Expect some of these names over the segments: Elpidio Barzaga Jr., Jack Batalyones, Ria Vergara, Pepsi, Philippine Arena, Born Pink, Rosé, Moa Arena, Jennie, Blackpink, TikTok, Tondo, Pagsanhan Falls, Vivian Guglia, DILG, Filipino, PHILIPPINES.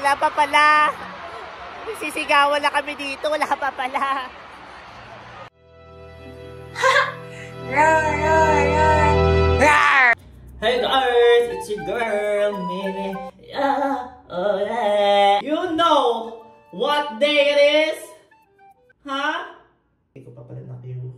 Wala pa pala. Sisigawan na kami dito. Wala pa pala. Hey guys, it's your girl, Mimi. You know what day it is? Huh? Hindi ko pa pala na-view.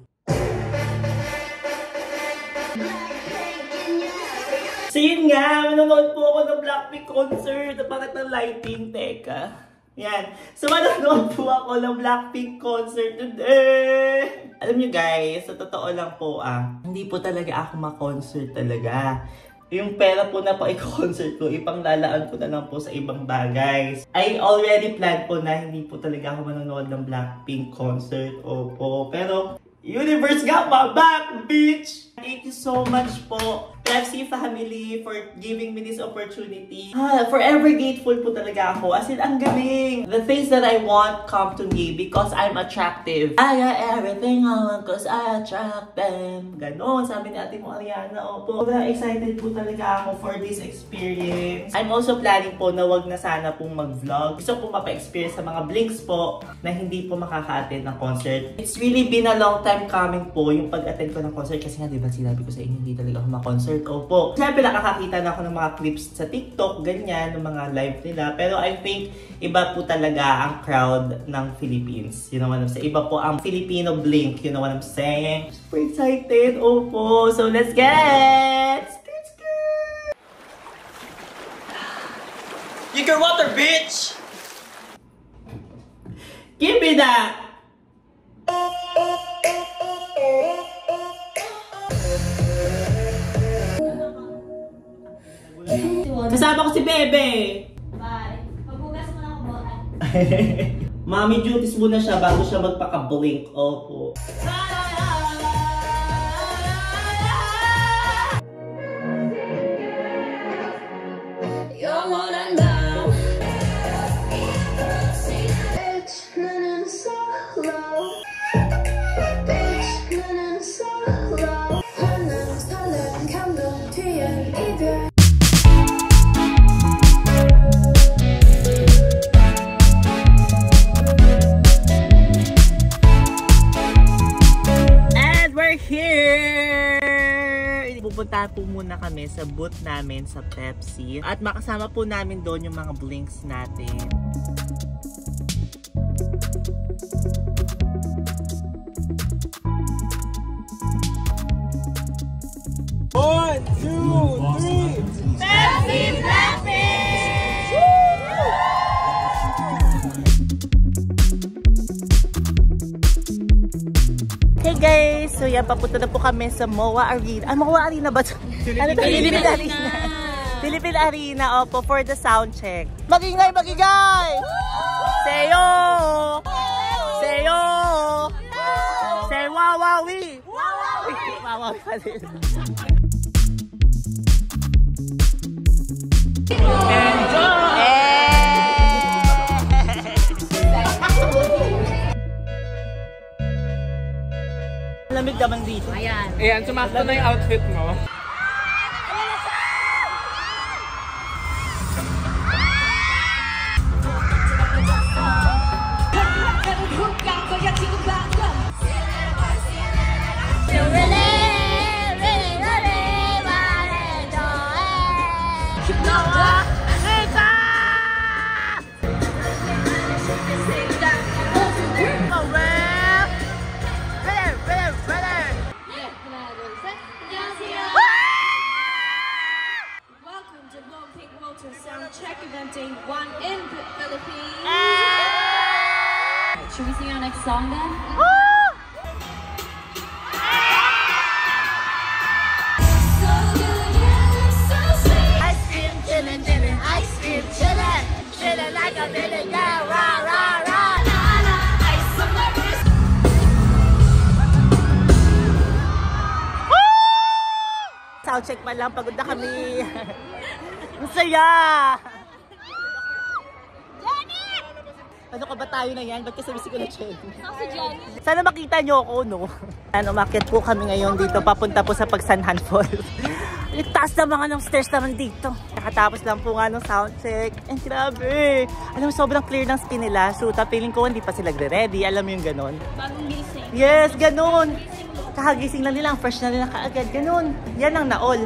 So yun nga, manonood po ako ng Blackpink concert. Parang ng lighting, teka. Yan. So manonood po ako ng Blackpink concert today. Alam nyo guys, sa totoo lang po hindi po talaga ako ma-concert talaga. Yung pera po na pa-concert ko, ipanglalaan ko na lang po sa ibang bagay. I already planned po na hindi po talaga ako manonood ng Blackpink concert. Opo, pero universe got my back, bitch! Thank you so much po, Pepsi family, for giving me this opportunity. Forever grateful po talaga ako. As in, ang galing. The things that I want come to me because I'm attractive. I got everything I want because I attract them. Ganon, sabi ni Ate Moa Arena. Opo, excited po talaga ako for this experience. I'm also planning po na wag na sana pong mag-vlog. Gusto po mapa-experience sa mga blinks po na hindi po makaka-attend ng concert. It's really been a long time coming po yung pag-attend ko ng concert kasi nga diba sinabi ko sa inyo hindi talaga ako ma-concert. Opo. Siyempre nakakakita na ako ng mga clips sa TikTok, ganyan, ng mga live nila. Pero I think iba po talaga ang crowd ng Philippines. You know what I'm saying? Iba po ang Filipino blink. You know what I'm saying? Super excited. Opo. So let's get it. You can water, bitch! Give me that! Kasama ko si Bebe. Bye. Pagbugas mo lang kubuhan. Mommy duties muna siya bago siya magpaka-blink. Opo. Pupunta po muna kami sa booth namin sa Pepsi at makasama po namin doon yung mga blinks natin. One, two, three! Pepsi! Pepsi! Hey guys! So yan, papunta na po kami sa Moa Arena. Moa Arena ba? Philippine Arena. Philippine Arena, opo, for the sound check. Magingay, magingay! Seyo! Seyo! Say wawawi! Wawawi! Wawawi pa rin. Malamig naman dito. Ayan. Ayan, sumakto na yung outfit mo. Should we sing our next song then? Woo! Ice cream chillin', chillin', ice cream chillin', chillin' like a billion, yeah, rah, rah, rah, nah, nah, ice on my wrist. Woo! Soundcheck man lang, pagod na kami. Masaya! Ano ka ba tayo na yan? Ba't kasamisi ko na Jennie? Sana makita nyo ako, no? Umakyat po kami ngayon dito, papunta po sa Pagsanhan Falls. Ligtas na mga ng stairs naman dito. Nakatapos lang po nga ng soundcheck. And grabe, alam mo, sobrang clear ng skin nila. So, tapiling ko, hindi pa sila ready. Alam mo yung ganon? Bagong gising. Yes, ganon. Kakagising lang nila, ang fresh na nila kaagad. Ganon. Yan ang naol.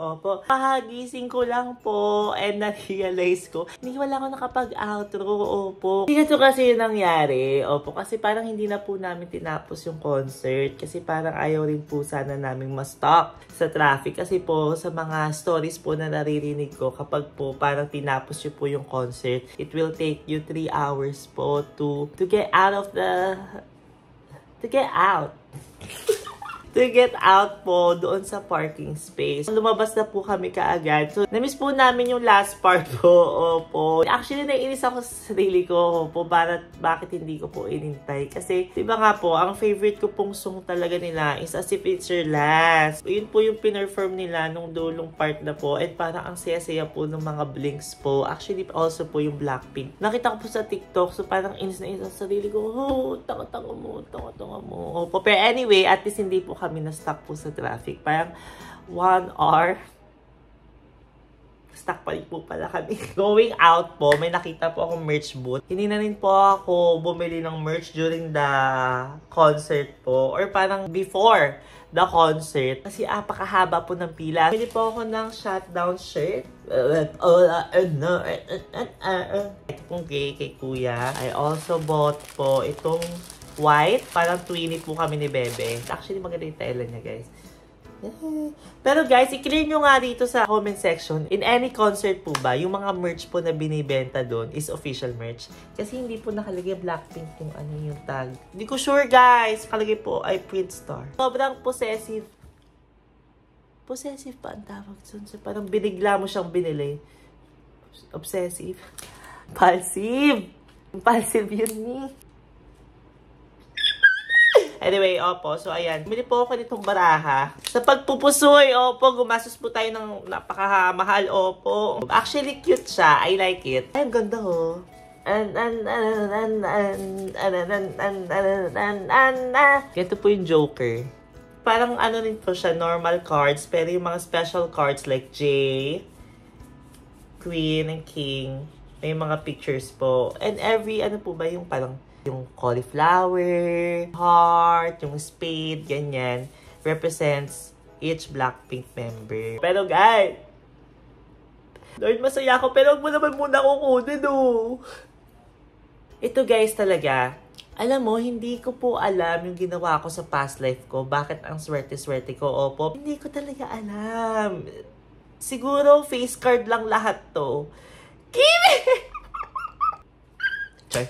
Opo, pagising ko lang po and na-realize ko, hindi wala akong nakapag-outro. Opo, hindi na to kasi yung nangyari. Opo, kasi parang hindi na po namin tinapos yung concert kasi parang ayaw rin po sana namin ma-stop sa traffic kasi po sa mga stories po na naririnig ko kapag po parang tinapos yun po yung concert, it will take you 3 hours po to get out to get out po doon sa parking space. Lumabas na po kami kaagad. So, na-miss po namin yung last part po. Opo. Actually, naiinis ako sa sarili ko. Opo, bakit hindi ko po inintay? Kasi, diba nga po, ang favorite ko pong song talaga nila is As If It's Your Last. Yun po yung pinerform nila nung dulong part na po. At parang ang saya-saya po ng mga Blinks po. Actually, also po yung Blackpink. Nakita ko po sa TikTok. So, parang inis na inis sa sarili ko. Oh, tanga-tanga mo, tanga-tanga mo. Opo. Pero anyway, at least hindi po kami na-stuck po sa traffic. Parang 1 hour stuck pa rin po pala kami. Going out po, may nakita po akong merch booth. Hindi na rin po ako bumili ng merch during the concert po or parang before the concert kasi apakahaba po ng pila. Bili po ako ng shutdown shirt. Ito pong kay kuya. I also bought po itong white. Parang twinny po kami ni Bebe. Actually, maganda yung tela niya, guys. Pero guys, i-clear nyo nga dito sa comment section. In any concert po ba, yung mga merch po na binibenta doon is official merch. Kasi hindi po nakalagay Blackpink kung ano yung tag. Hindi ko sure, guys. Nakalagay po ay print star. Sobrang possessive. Possessive pa ang tawag doon. So, parang binigla mo siyang binili. Obsessive. Impulsive. Impulsive yun ni. Anyway, opo. So, ayan. Bumili po ako nitong baraha. Sa pagpupusoy, opo. Gumastos po tayo ng napakamahal, opo. Actually, cute siya. I like it. Ay, ang ganda, ho. Ito po yung Joker. Parang ano rin po siya, normal cards. Pero yung mga special cards like J, Queen, and King. May mga pictures po. And every, ano po ba yung parang, yung cauliflower, heart, yung spade, ganyan. Represents each Blackpink member. Pero guys, Lord, masaya ako. Pero huwag mo naman muna kukunin, oh. Ito guys talaga, alam mo, hindi ko po alam yung ginawa ko sa past life ko. Bakit ang swerte-swerte ko, opo. Hindi ko talaga alam. Siguro face card lang lahat to. Kimi! Char.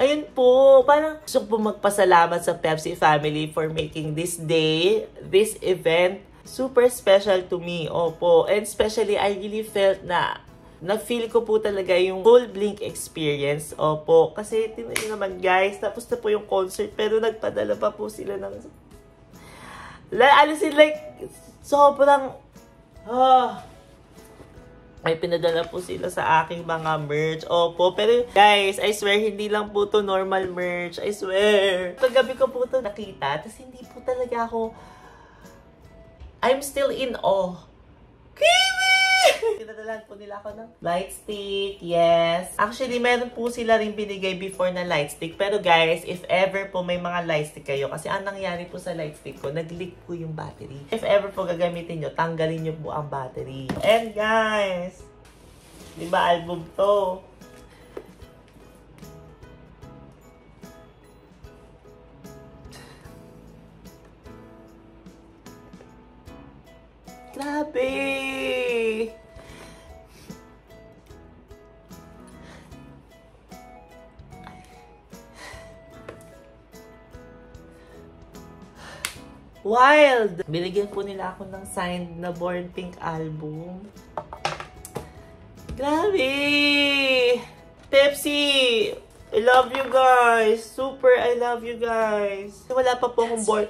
Ayun po, parang gusto po magpasalamat sa Pepsi family for making this day, this event, super special to me. Opo, and especially I really felt na, na-feel ko po talaga yung whole Blink experience. Opo, kasi tingnan naman guys, tapos na po yung concert pero nagpadala pa po sila ng... Alisin like, sobrang... Ah... Ay, pinadala po sila sa aking mga merch. Opo, pero guys, I swear, hindi lang po to normal merch. I swear. Paggabi ko po to nakita, tapos hindi po talaga ako... I'm still in awe. Kiwi! Pinadalaan po nila ako ng light stick, yes. Actually, meron po sila rin binigay before na light stick. Pero guys, if ever po may mga light stick kayo, kasi ang nangyari po sa light stick ko, nag-leak po yung battery. If ever po gagamitin nyo, tanggalin nyo po ang battery. And guys, di ba album to? Grabe! Wild! Binigyan po nila ako ng signed na Born Pink album. Grabe! Pepsi! I love you guys! Super, I love you guys! Wala pa po akong Born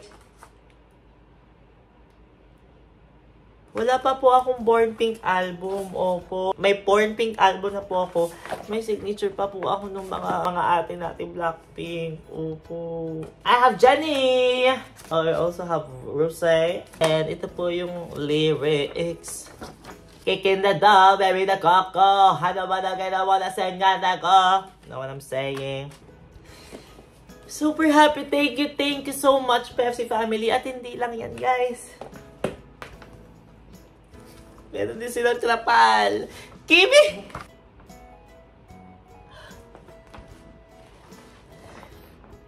Pink album. Opo. May Born Pink album na po ako. May signature pa po ako ng mga ate natin Blackpink. Opo. I have Jennie! Oh, I also have Rosé. And ito po yung lyrics. Kicking the door, baby the coco. Ano ba na ginawa na sengan ako? Know what I'm saying? Super happy. Thank you. Thank you so much, Pepsi family. At hindi lang yan, guys. Meron din silang trapal. Kimi!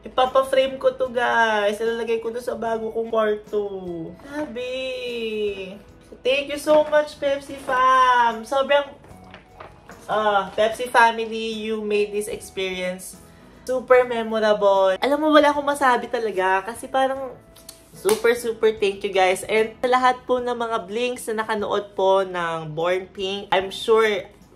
Ipapaframe ko to guys. Ilalagay ko to sa bago kong kwarto. Sabi! Thank you so much, Pepsi fam! Sobrang... Pepsi family, you made this experience super memorable. Alam mo, wala akong masabi talaga kasi parang... Super, super thank you guys. And lahat po ng mga Blinks na nakanood po ng Born Pink, I'm sure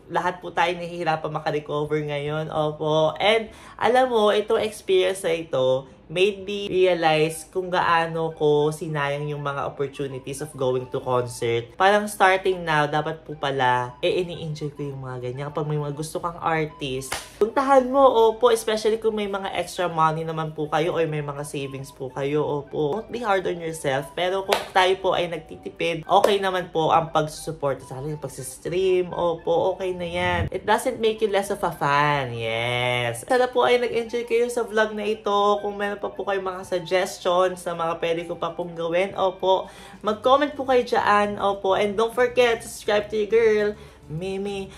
lahat po tayo nahihirapan makarecover ngayon. Opo. And alam mo, itong experience na ito made me realize kung gaano ko sinayang yung mga opportunities of going to concert. Parang starting now, dapat po pala, ini-enjoy ko yung mga ganyan. Kapag may mga gusto kang artist, puntahan mo, opo, especially kung may mga extra money naman po kayo or may mga savings po kayo, opo. Don't be hard on yourself, pero kung tayo po ay nagtitipid, okay naman po ang pagsusuporta sa akin, pagsistream, opo, okay na yan. It doesn't make you less of a fan, yes. Sana po ay nag-enjoy kayo sa vlog na ito. Kung meron pa po kayo mga suggestions na mga pwede ko pa pong gawin, opo, mag-comment po kayo dyan, opo. And don't forget, subscribe to your girl, Mimi.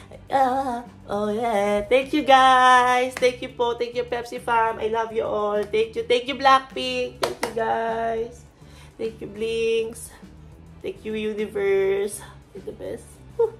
Oh yeah. Thank you guys. Thank you po. Thank you Pepsi fam. I love you all. Thank you. Thank you Blackpink. Thank you guys. Thank you Blinks. Thank you Universe. You're the best. Woo.